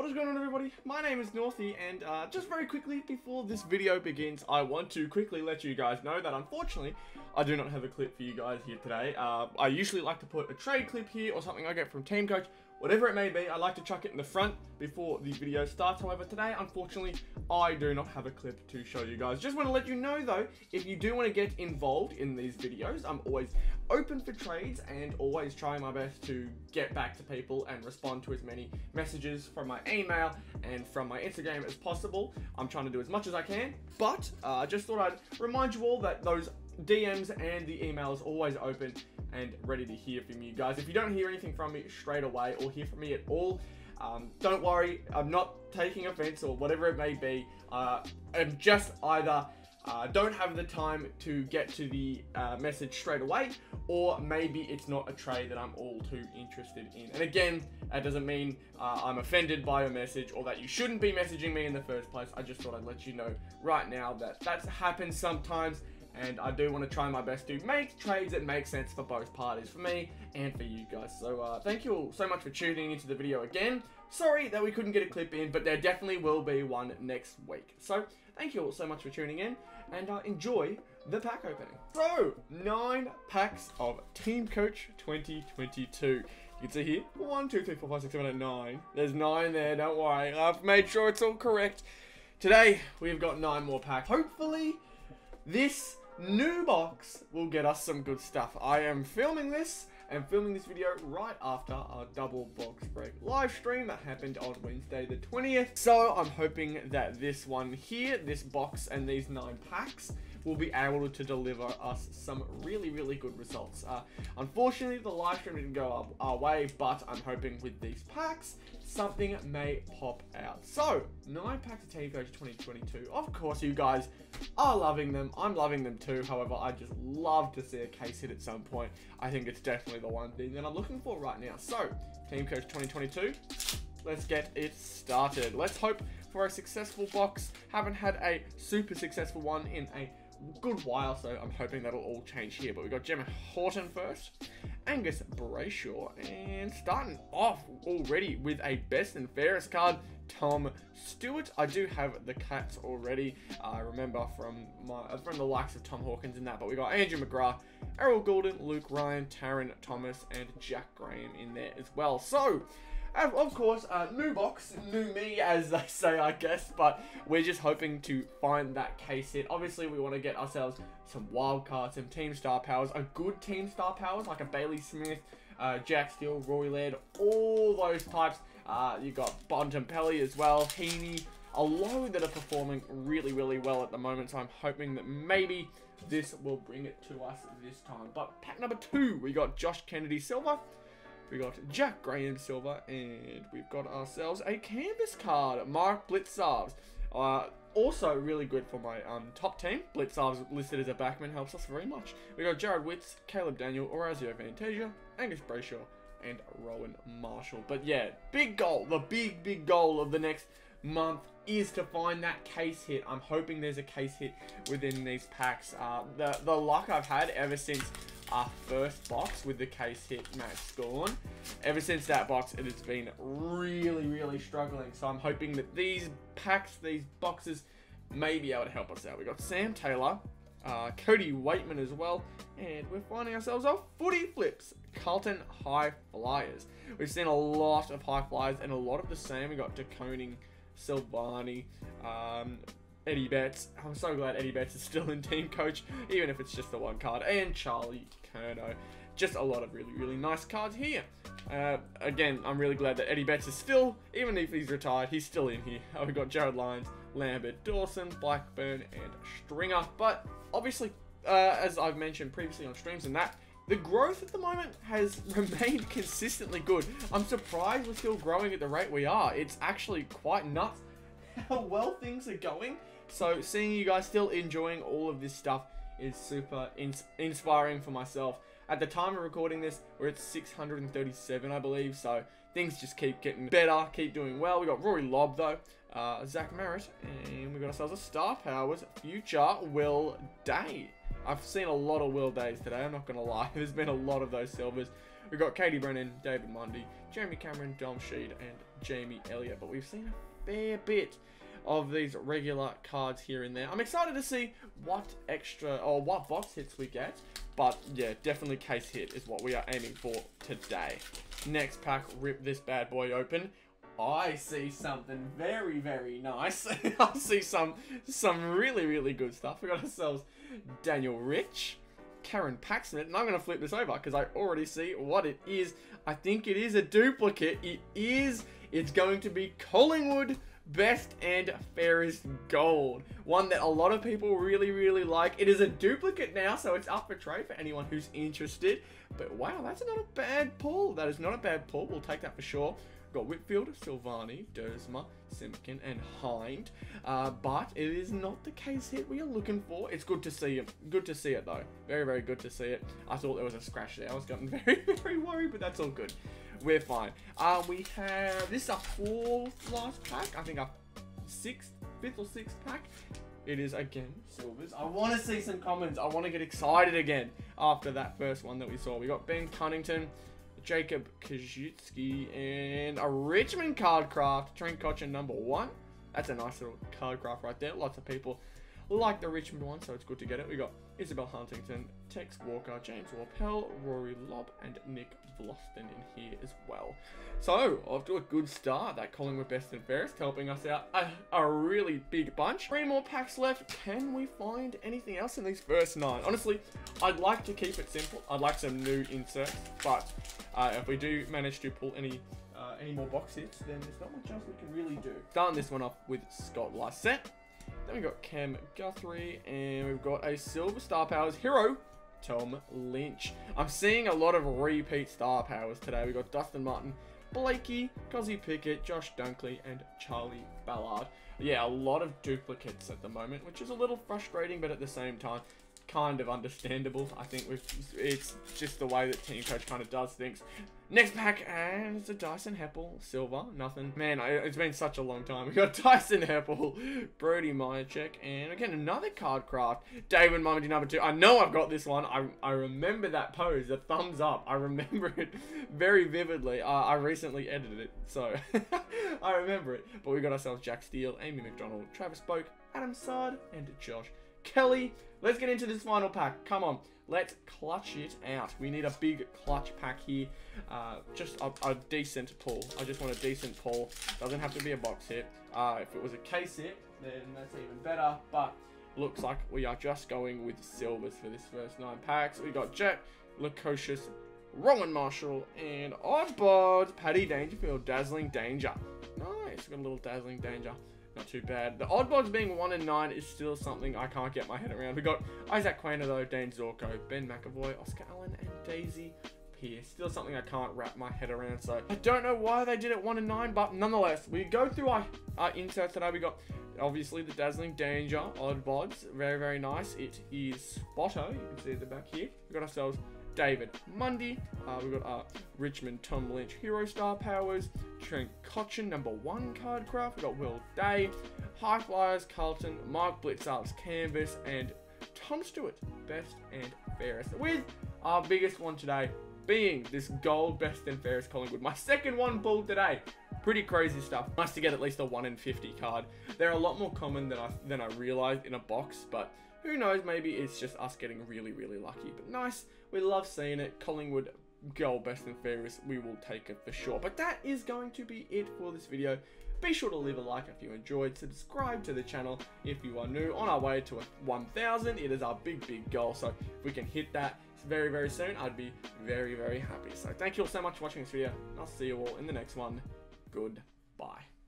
What is going on, everybody? My name is Northy, and just very quickly before this video begins, I want to quickly let you guys know that unfortunately I do not have a clip for you guys here today. I usually like to put a trade clip here or something I get from Team Coach, whatever it may be. I like to chuck it in the front before the video starts. However, today unfortunately I do not have a clip to show you guys. Just want to let you know though, if you do want to get involved in these videos, I'm always open for trades and always trying my best to get back to people and respond to as many messages from my email and from my Instagram as possible. I'm trying to do as much as I can, but I just thought I'd remind you all that those DMs and the emails always open and ready to hear from you guys. If you don't hear anything from me straight away or hear from me at all, don't worry, I'm not taking offense or whatever it may be. I'm just either don't have the time to get to the message straight away, or maybe it's not a trade that I'm all too interested in. And again, that doesn't mean I'm offended by your message or that you shouldn't be messaging me in the first place. I just thought I'd let you know right now that that happens sometimes, and I do want to try my best to make trades that make sense for both parties, for me and for you guys. So thank you all so much for tuning into the video again. Sorry that we couldn't get a clip in, but there definitely will be one next week. So thank you all so much for tuning in, and enjoy the pack opening. So, 9 packs of Team Coach 2022. You can see here, 1, 2, 3, 4, 5, 6, 7, 8, 9. There's 9 there, don't worry. I've made sure it's all correct. Today, we've got 9 more packs. Hopefully, this new box will get us some good stuff. I am filming this video right after our double box break live stream that happened on Wednesday the 20th. So I'm hoping that this one here, this box and these 9 packs will be able to deliver us some really, really good results. Unfortunately, the live stream didn't go up our way, but I'm hoping with these packs, something may pop out. So, 9 packs of Team Coach 2022. Of course, you guys are loving them. I'm loving them too. However, I just love to see a case hit at some point. I think it's definitely the one thing that I'm looking for right now. So, Team Coach 2022, let's get it started. Let's hope for a successful box. Haven't had a super successful one in a good while, so I'm hoping that'll all change here. But we've got Gemma Horton first, Angus Brayshaw, and starting off already with a best and fairest card, Tom Stewart. I do have the Cats already, I remember from the likes of Tom Hawkins and that, but we got Andrew McGrath, Errol Goulden, Luke Ryan, Taryn Thomas, and Jack Graham in there as well. So, of course, new box, new me, as they say, I guess, but we're just hoping to find that case hit. Obviously, we want to get ourselves some wild cards, some team star powers, a good team star powers, like a Bailey Smith, Jack Steele, Rory Laird, all those types. You got Bontempelli as well, Heaney, a load that are performing really, really well at the moment, so I'm hoping that maybe this will bring it to us this time. But pack number 2, we got Josh Kennedy-Silver, we got Jack Graham Silver, and we've got ourselves a canvas card, Mark Blitzarves. Also really good for my top team. Blitzarves listed as a backman helps us very much. We got Jared Witts, Caleb Daniel, Orazio Fantasia, Angus Brayshaw, and Rowan Marshall. But yeah, big goal, the big goal of the next month is to find that case hit. I'm hoping there's a case hit within these packs. The luck I've had ever since our first box with the case hit Max Thorne, ever since that box, it has been really, really struggling. So I'm hoping that these packs, these boxes, may be able to help us out. We got Sam Taylor, Cody Waitman as well, and we're finding ourselves our footy flips, Carlton High Flyers. We've seen a lot of high flyers and a lot of the same. We got Deconing, Silvani, Eddie Betts. I'm so glad Eddie Betts is still in Team Coach, even if it's just the one card. And Charlie Curno. Just a lot of really, really nice cards here. Again, I'm really glad that Eddie Betts is still, even if he's retired, he's still in here. We've got Jared Lyons, Lambert, Dawson, Blackburn, and Stringer. But obviously, as I've mentioned previously on streams and that, the growth at the moment has remained consistently good. I'm surprised we're still growing at the rate we are. It's actually quite nuts how well things are going. So seeing you guys still enjoying all of this stuff is super inspiring for myself. At the time of recording this, we're at 637, I believe. So things just keep getting better, keep doing well. We got Rory Lobb though, Zach Merritt, and we got ourselves a Star Powers future Will Day. I've seen a lot of Will Days today, I'm not gonna lie. There's been a lot of those silvers. We got Katie Brennan, David Mundy, Jeremy Cameron, Dom Sheed, and Jamie Elliott. But we've seen a fair bit of these regular cards here and there. I'm excited to see what extra or what box hits we get. But yeah, definitely case hit is what we are aiming for today. Next pack, rip this bad boy open. I see something very, very nice. I see some really, really good stuff. We got ourselves Daniel Rich, Karen Paxton, and I'm going to flip this over because I already see what it is. I think it is a duplicate. It is. It's going to be Collingwood Best and Fairest Gold. One that a lot of people really, really like. It is a duplicate now, so it's up for trade for anyone who's interested. But wow, that's not a bad pull. That is not a bad pull. We'll take that for sure. Got Whitfield, Silvani, Dersma, Simpkin, and Hind. But it is not the case hit we are looking for. It's good to see it. Good to see it, though. Very, very good to see it. I thought there was a scratch there. I was getting very, very worried, but that's all good. We're fine. We have... This is our fourth last pack. I think our fifth or sixth pack. It is, again, Silvers. I want to see some commons. I want to get excited again after that first one that we saw. We got Ben Cunnington, Jacob Kajutsky, and a Richmond card craft, Trent Cochin #1. That's a nice little card craft right there. Lots of people like the Richmond one, so it's good to get it. We got Isabel Huntington, Tex Walker, James Warpel, Rory Lobb, and Nick Bloston in here as well. So, off to a good start. That Collingwood Best and Fairest helping us out a really big bunch. 3 more packs left. Can we find anything else in these first 9? Honestly, I'd like to keep it simple. I'd like some new inserts, but if we do manage to pull any more box hits, then there's not much else we can really do. Starting this one off with Scott Lysette. Then we've got Cam Guthrie, and we've got a Silver Star Powers hero, Tom Lynch. I'm seeing a lot of repeat Star Powers today. We've got Dustin Martin, Blakey, Cozzy Pickett, Josh Dunkley, and Charlie Ballard. Yeah, a lot of duplicates at the moment, which is a little frustrating, but at the same time, kind of understandable. I think it's just the way that Team Coach kind of does things. Next pack, and it's a Dyson Heppel, Silver, nothing. Man, it's been such a long time. We got Dyson Heppel, Brody Myercheck, and again, another card craft. David Mundy #2. I know I've got this one. I remember that pose, the thumbs up. I remember it very vividly. I recently edited it, so I remember it. But we got ourselves Jack Steele, Amy McDonald, Travis Boak, Adam Sard, and Josh Kelly. Let's get into this final pack. Come on, let's clutch it out. We need a big clutch pack here. Just a decent pull. I just want a decent pull. Doesn't have to be a box hit. If it was a case hit, then that's even better. But looks like we are just going with silvers for this first 9 packs. We got Jet, Lukosius, Rowan Marshall, and Oddbods, Paddy Dangerfield, Dazzling Danger. Nice, got a little Dazzling Danger. Not too bad. The Oddbods being 1 in 9 is still something I can't get my head around. We got Isaac Quainer though, Dan Zorko, Ben McAvoy, Oscar Allen, and Daisy Pierce. Still something I can't wrap my head around. So I don't know why they did it 1 in 9, but nonetheless, we go through our inserts today. We got obviously the Dazzling Danger Oddbods. Very, very nice. It is Spotto. You can see at the back here. We got ourselves David Mundy. We've got our Richmond Tom Lynch Hero Star Powers. Trent Cochin #1 card craft. We've got Will Day, High Flyers Carlton, Mark Blitzarves Canvas, and Tom Stewart Best and Fairest. With our biggest one today being this Gold Best and Fairest Collingwood. My second one pulled today. Pretty crazy stuff. Nice to get at least a 1 in 50 card. They're a lot more common than I realized in a box, but who knows, maybe it's just us getting really, really lucky. But nice, we love seeing it. Collingwood Gold Best and Fairest, we will take it for sure. But that is going to be it for this video. Be sure to leave a like if you enjoyed, subscribe to the channel if you are new. On our way to 1,000, it is our big, big goal. So if we can hit that very, very soon, I'd be very, very happy. So thank you all so much for watching this video, and I'll see you all in the next one. Goodbye.